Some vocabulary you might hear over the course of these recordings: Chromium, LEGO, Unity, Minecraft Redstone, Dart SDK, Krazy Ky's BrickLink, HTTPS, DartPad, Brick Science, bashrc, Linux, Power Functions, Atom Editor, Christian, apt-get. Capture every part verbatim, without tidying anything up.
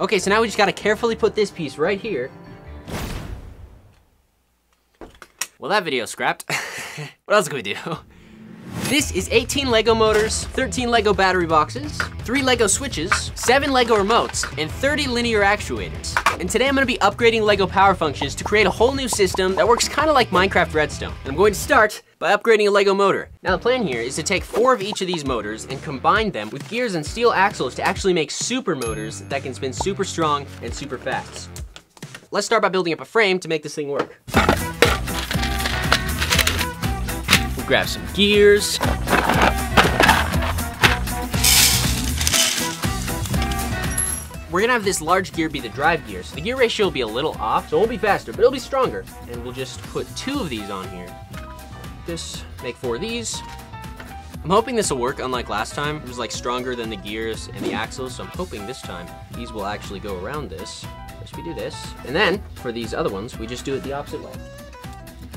Okay, so now we just gotta carefully put this piece right here. Well, that video scrapped. What else can we do? This is eighteen LEGO motors, thirteen LEGO battery boxes, three LEGO switches, seven LEGO remotes, and thirty linear actuators. And today I'm gonna be upgrading LEGO Power Functions to create a whole new system that works kinda like Minecraft Redstone. And I'm going to start by upgrading a LEGO motor. Now the plan here is to take four of each of these motors and combine them with gears and steel axles to actually make super motors that can spin super strong and super fast. Let's start by building up a frame to make this thing work. Grab some gears. We're gonna have this large gear be the drive gear, so the gear ratio will be a little off, so it won't be faster, but it'll be stronger. And we'll just put two of these on here. This, make four of these. I'm hoping this will work, unlike last time. It was like stronger than the gears and the axles, so I'm hoping this time these will actually go around this. First we do this, and then for these other ones, we just do it the opposite way.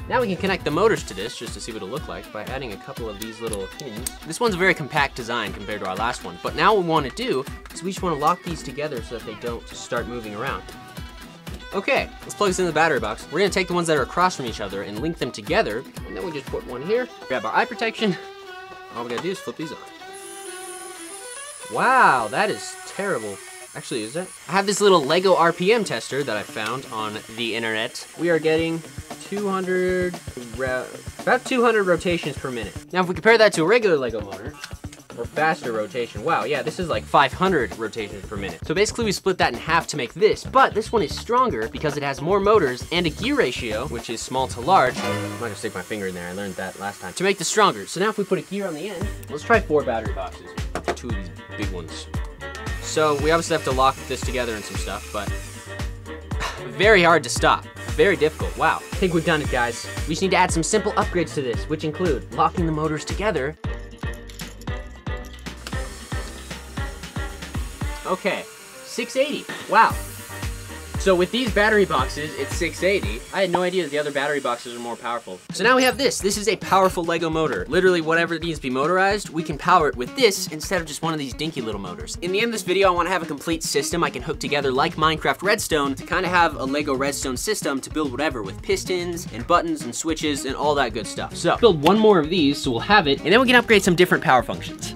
Now we can connect the motors to this just to see what it'll look like by adding a couple of these little pins. This one's a very compact design compared to our last one, but now what we want to do is we just want to lock these together so that they don't start moving around. Okay, let's plug this into the battery box. We're going to take the ones that are across from each other and link them together, and then we just put one here, grab our eye protection. All we got to do is flip these on. Wow, that is terrible. Actually, is that? I have this little LEGO R P M tester that I found on the internet. We are getting two hundred, about two hundred rotations per minute. Now, if we compare that to a regular LEGO motor, or faster rotation, wow, yeah, this is like five hundred rotations per minute. So basically we split that in half to make this, but this one is stronger because it has more motors and a gear ratio, which is small to large. I'm not gonna stick my finger in there, I learned that last time. To make this stronger. So now if we put a gear on the end, let's try four battery boxes, two of these big ones. So we obviously have to lock this together and some stuff, but very hard to stop. Very difficult, wow. I think we've done it, guys. We just need to add some simple upgrades to this, which include locking the motors together. Okay, six eighty, wow. So with these battery boxes, it's six eighty. I had no idea that the other battery boxes are more powerful. So now we have this. This is a powerful LEGO motor. Literally whatever needs to be motorized, we can power it with this instead of just one of these dinky little motors. In the end of this video, I wanna have a complete system I can hook together like Minecraft Redstone to kinda have a LEGO Redstone system to build whatever with pistons and buttons and switches and all that good stuff. So build one more of these so we'll have it, and then we can upgrade some different power functions.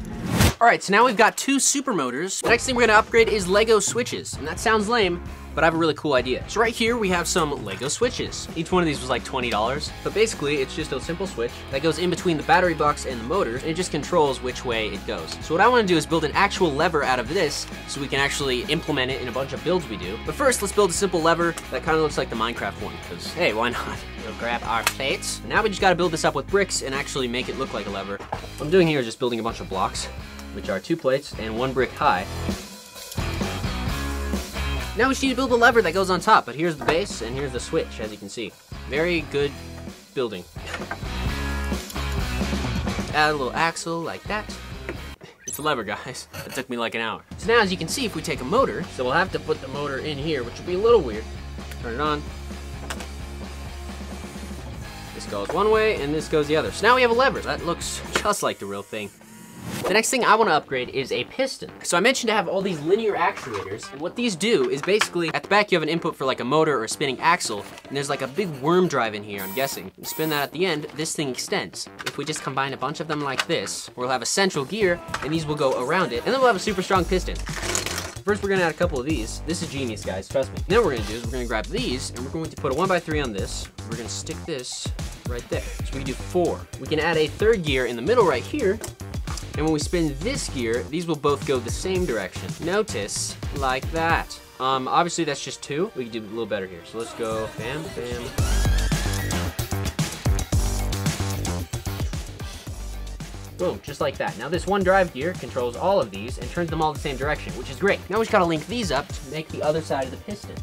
All right, so now we've got two super motors. The next thing we're gonna upgrade is LEGO switches, and that sounds lame, but I have a really cool idea. So right here, we have some LEGO switches. Each one of these was like twenty dollars, but basically it's just a simple switch that goes in between the battery box and the motor, and it just controls which way it goes. So what I wanna do is build an actual lever out of this so we can actually implement it in a bunch of builds we do. But first, let's build a simple lever that kinda looks like the Minecraft one, because hey, why not? We'll grab our plates. Now we just gotta build this up with bricks and actually make it look like a lever. What I'm doing here is just building a bunch of blocks, which are two plates and one brick high. Now we just need to build a lever that goes on top, but here's the base and here's the switch, as you can see. Very good building. Add a little axle like that. It's a lever, guys. It took me like an hour. So now, as you can see, if we take a motor, so we'll have to put the motor in here, which will be a little weird. Turn it on. This goes one way and this goes the other. So now we have a lever. That looks just like the real thing. The next thing I want to upgrade is a piston. So I mentioned to have all these linear actuators, and what these do is basically, at the back you have an input for like a motor or a spinning axle, and there's like a big worm drive in here, I'm guessing. You spin that at the end, this thing extends. If we just combine a bunch of them like this, we'll have a central gear, and these will go around it, and then we'll have a super strong piston. First we're gonna add a couple of these. This is genius, guys, trust me. Then what we're gonna do is we're gonna grab these, and we're going to put a one by three on this. We're gonna stick this right there. So we can do four. We can add a third gear in the middle right here, and when we spin this gear, these will both go the same direction. Notice, like that. Um, obviously that's just two. We can do a little better here. So let's go, bam, bam. Boom, just like that. Now this one drive gear controls all of these and turns them all the same direction, which is great. Now we just gotta link these up to make the other side of the piston.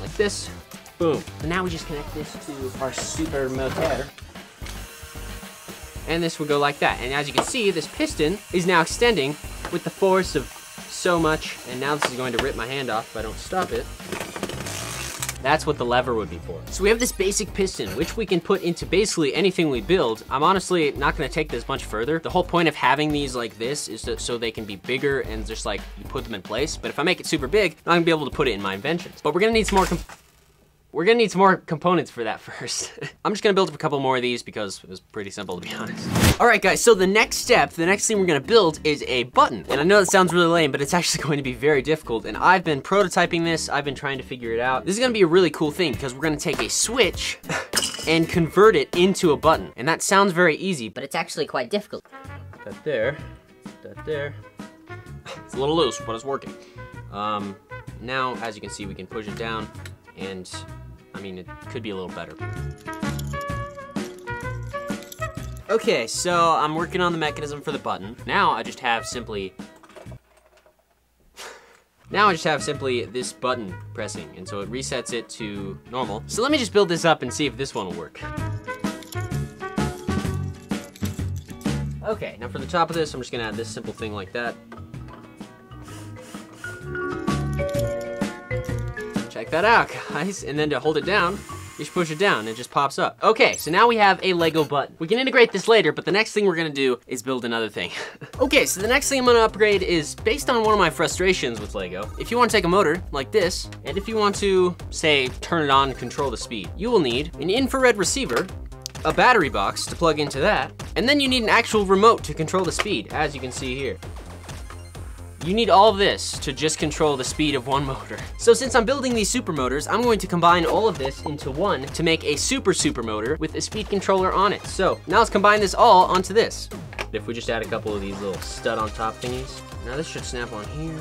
Like this, boom. So now we just connect this to our super motor. And this will go like that. And as you can see, this piston is now extending with the force of so much. And now this is going to rip my hand off if I don't stop it. That's what the lever would be for. So we have this basic piston, which we can put into basically anything we build. I'm honestly not gonna take this much further. The whole point of having these like this is that so they can be bigger and just like you put them in place. But if I make it super big, I'm not gonna be able to put it in my inventions. But we're gonna need some more comp- We're gonna need some more components for that first. I'm just gonna build up a couple more of these because it was pretty simple, to be honest. All right guys, so the next step, the next thing we're gonna build is a button. And I know that sounds really lame, but it's actually going to be very difficult. And I've been prototyping this, I've been trying to figure it out. This is gonna be a really cool thing because we're gonna take a switch and convert it into a button. And that sounds very easy, but it's actually quite difficult. That there, that there. It's a little loose, but it's working. Um, now, as you can see, we can push it down and I mean, it could be a little better. Okay, so I'm working on the mechanism for the button. Now I just have simply... Now I just have simply this button pressing, and so it resets it to normal. So let me just build this up and see if this one will work. Okay, now for the top of this, I'm just gonna add this simple thing like that. Check that out, guys. And then to hold it down, you just push it down and it just pops up. Okay, so now we have a Lego button. We can integrate this later, but the next thing we're gonna do is build another thing. Okay, so the next thing I'm gonna upgrade is based on one of my frustrations with Lego. If you wanna take a motor like this, and if you want to, say, turn it on and control the speed, you will need an infrared receiver, a battery box to plug into that, and then you need an actual remote to control the speed, as you can see here. You need all of this to just control the speed of one motor. So since I'm building these super motors, I'm going to combine all of this into one to make a super super motor with a speed controller on it. So now let's combine this all onto this. If we just add a couple of these little stud on top thingies. Now this should snap on here.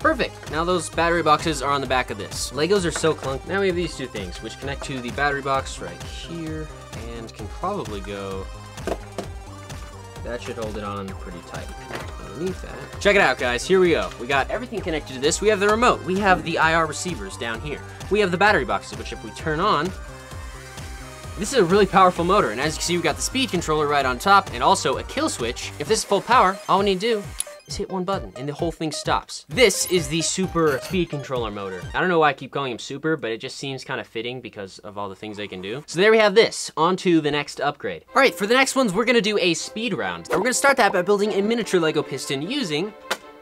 Perfect. Now those battery boxes are on the back of this. Legos are so clunky. Now we have these two things, which connect to the battery box right here and can probably go, that should hold it on pretty tight. That. Check it out, guys. Here we go. We got everything connected to this. We have the remote. We have the I R receivers down here. We have the battery boxes, which if we turn on, this is a really powerful motor. And as you can see, we got the speed controller right on top and also a kill switch. If this is full power, all we need to do is hit one button and the whole thing stops. This is the super speed controller motor. I don't know why I keep calling him super, but it just seems kind of fitting because of all the things they can do. So there we have this. On to the next upgrade. All right, for the next ones, we're gonna do a speed round. And we're gonna start that by building a miniature Lego piston using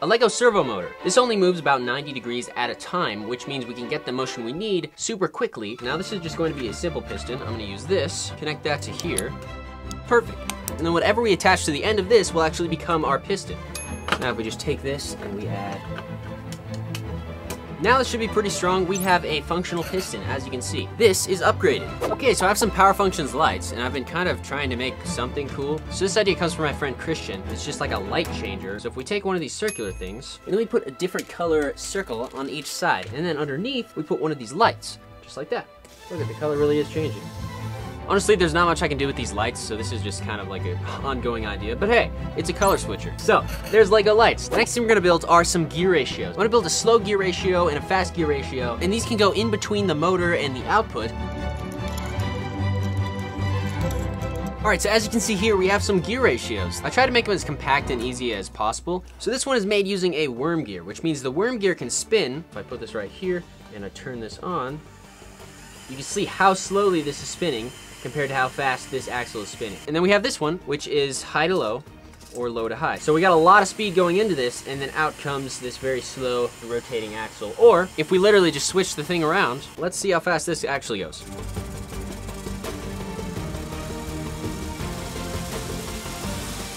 a Lego servo motor. This only moves about ninety degrees at a time, which means we can get the motion we need super quickly. Now this is just going to be a simple piston. I'm gonna use this, connect that to here. Perfect. And then whatever we attach to the end of this will actually become our piston. Now if we just take this and we add, now this should be pretty strong. We have a functional piston, as you can see. This is upgraded. Okay, so I have some Power Functions lights, and I've been kind of trying to make something cool. So this idea comes from my friend Christian. It's just like a light changer. So if we take one of these circular things, and then we put a different color circle on each side, and then underneath, we put one of these lights, just like that. Look at the color really is changing. Honestly, there's not much I can do with these lights, so this is just kind of like an ongoing idea, but hey, it's a color switcher. So, there's Lego lights. The next thing we're gonna build are some gear ratios. I'm gonna build a slow gear ratio and a fast gear ratio, and these can go in between the motor and the output. All right, so as you can see here, we have some gear ratios. I try to make them as compact and easy as possible. So this one is made using a worm gear, which means the worm gear can spin. If I put this right here and I turn this on, you can see how slowly this is spinning compared to how fast this axle is spinning. And then we have this one, which is high to low or low to high. So we got a lot of speed going into this, and then out comes this very slow rotating axle. Or if we literally just switch the thing around, let's see how fast this actually goes.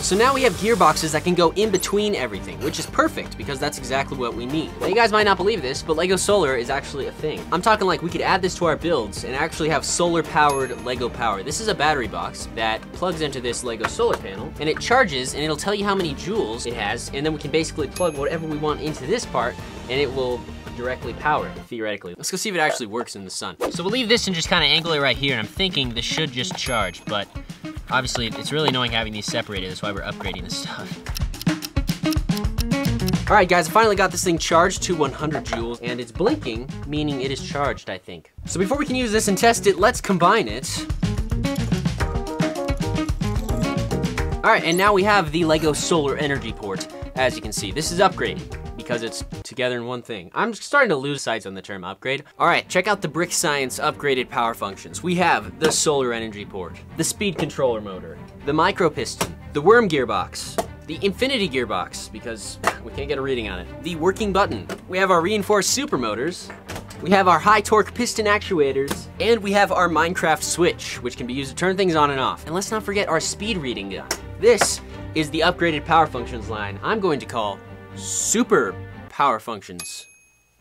So now we have gearboxes that can go in between everything, which is perfect because that's exactly what we need. Now you guys might not believe this, but Lego solar is actually a thing. I'm talking like we could add this to our builds and actually have solar powered Lego power. This is a battery box that plugs into this Lego solar panel and it charges and it'll tell you how many joules it has, and then we can basically plug whatever we want into this part and it will directly powered, theoretically. Let's go see if it actually works in the sun. So we'll leave this and just kind of angle it right here, and I'm thinking this should just charge, but obviously it's really annoying having these separated. That's why we're upgrading this stuff. All right, guys, I finally got this thing charged to one hundred joules, and it's blinking, meaning it is charged, I think. So before we can use this and test it, let's combine it. All right, and now we have the Lego solar energy port. As you can see, this is upgraded, because it's together in one thing. I'm starting to lose sight on the term upgrade. All right, check out the Brick Science upgraded power functions. We have the solar energy port, the speed controller motor, the micro piston, the worm gearbox, the infinity gearbox, because we can't get a reading on it, the working button. We have our reinforced super motors. We have our high torque piston actuators, and we have our Minecraft switch, which can be used to turn things on and off. And let's not forget our speed reading gun. This is the upgraded power functions line I'm going to call super power functions.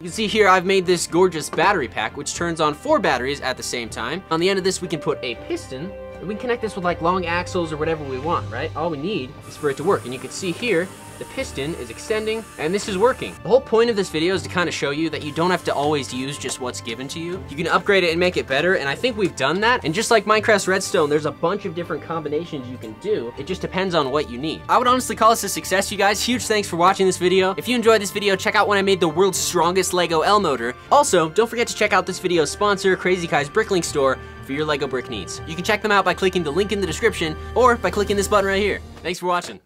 You can see here I've made this gorgeous battery pack, which turns on four batteries at the same time. On the end of this, we can put a piston, and we can connect this with like long axles or whatever we want, right? All we need is for it to work. And you can see here, the piston is extending and this is working. The whole point of this video is to kind of show you that you don't have to always use just what's given to you. You can upgrade it and make it better. And I think we've done that. And just like Minecraft Redstone, there's a bunch of different combinations you can do. It just depends on what you need. I would honestly call this a success, you guys. Huge thanks for watching this video. If you enjoyed this video, check out when I made the world's strongest LEGO L motor. Also, don't forget to check out this video's sponsor, Krazy Ky's BrickLink store, for your LEGO brick needs. You can check them out by clicking the link in the description or by clicking this button right here. Thanks for watching.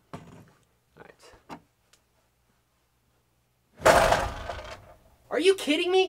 Are you kidding me?